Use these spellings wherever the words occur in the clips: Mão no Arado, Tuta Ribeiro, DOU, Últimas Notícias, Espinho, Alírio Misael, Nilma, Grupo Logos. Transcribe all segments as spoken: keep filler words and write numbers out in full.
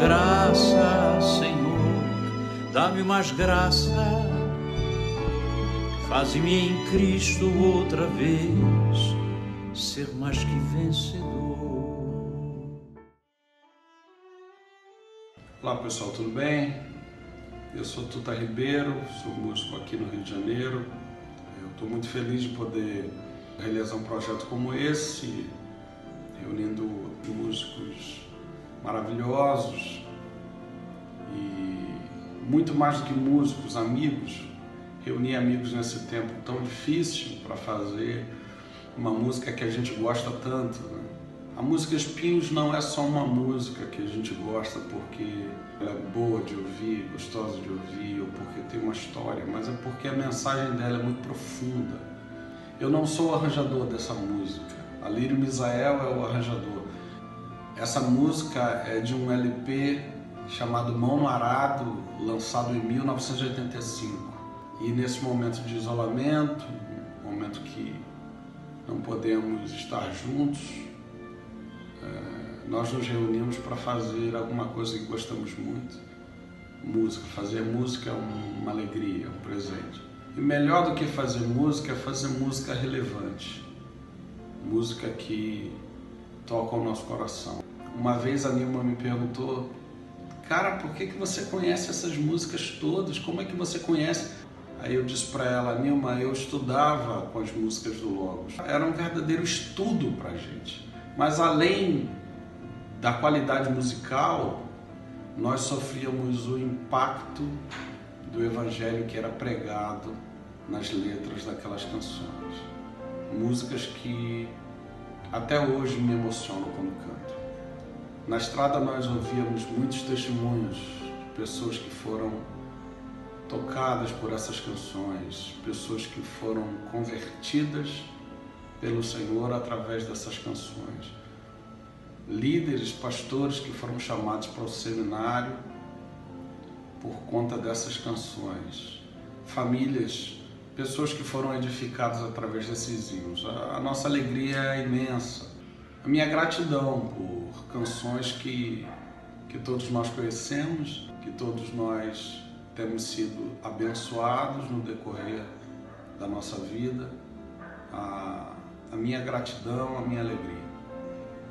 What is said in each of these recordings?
graça, Senhor, dá-me mais graça, faz-me em Cristo outra vez ser mais que vencedor. Olá pessoal, tudo bem? Eu sou Tuta Ribeiro, sou músico aqui no Rio de Janeiro. Eu estou muito feliz de poder realizar um projeto como esse, reunindo músicos maravilhosos e muito mais do que músicos, amigos. Reunir amigos nesse tempo tão difícil para fazer uma música que a gente gosta tanto, né? A música Espinhos não é só uma música que a gente gosta porque ela é boa de ouvir, gostosa de ouvir, ou porque tem uma história, mas é porque a mensagem dela é muito profunda. Eu não sou o arranjador dessa música, Alírio Misael é o arranjador. Essa música é de um L P chamado Mão no Arado, lançado em mil novecentos e oitenta e cinco. E nesse momento de isolamento, momento que não podemos estar juntos, nós nos reunimos para fazer alguma coisa que gostamos muito. Música. Fazer música é uma alegria, é um presente. E melhor do que fazer música é fazer música relevante. Música que toca o nosso coração. Uma vez a Nilma me perguntou: cara, por que que você conhece essas músicas todas? Como é que você conhece? Aí eu disse para ela: Nilma, eu estudava com as músicas do Logos. Era um verdadeiro estudo para a gente. Mas além da qualidade musical, nós sofríamos o impacto do evangelho que era pregado nas letras daquelas canções. Músicas que até hoje me emocionam quando canto. Na estrada nós ouvíamos muitos testemunhos de pessoas que foram tocadas por essas canções, pessoas que foram convertidas pelo Senhor através dessas canções, líderes, pastores que foram chamados para o seminário por conta dessas canções, famílias, pessoas que foram edificadas através desses hinos. A nossa alegria é imensa. A minha gratidão por canções que, que todos nós conhecemos, que todos nós temos sido abençoados no decorrer da nossa vida. A, a minha gratidão, a minha alegria.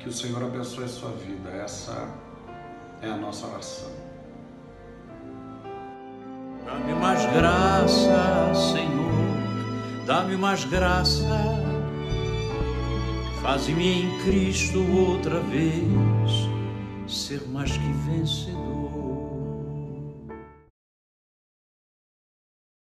Que o Senhor abençoe a sua vida. Essa é a nossa oração. Dá-me mais graça, Senhor, dá-me mais graça, faz-me em Cristo outra vez ser mais que vencedor.